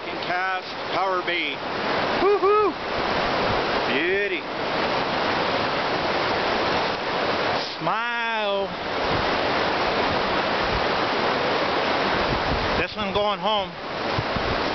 second cast, PowerBait. Woohoo! Beauty. Smile. This one going home.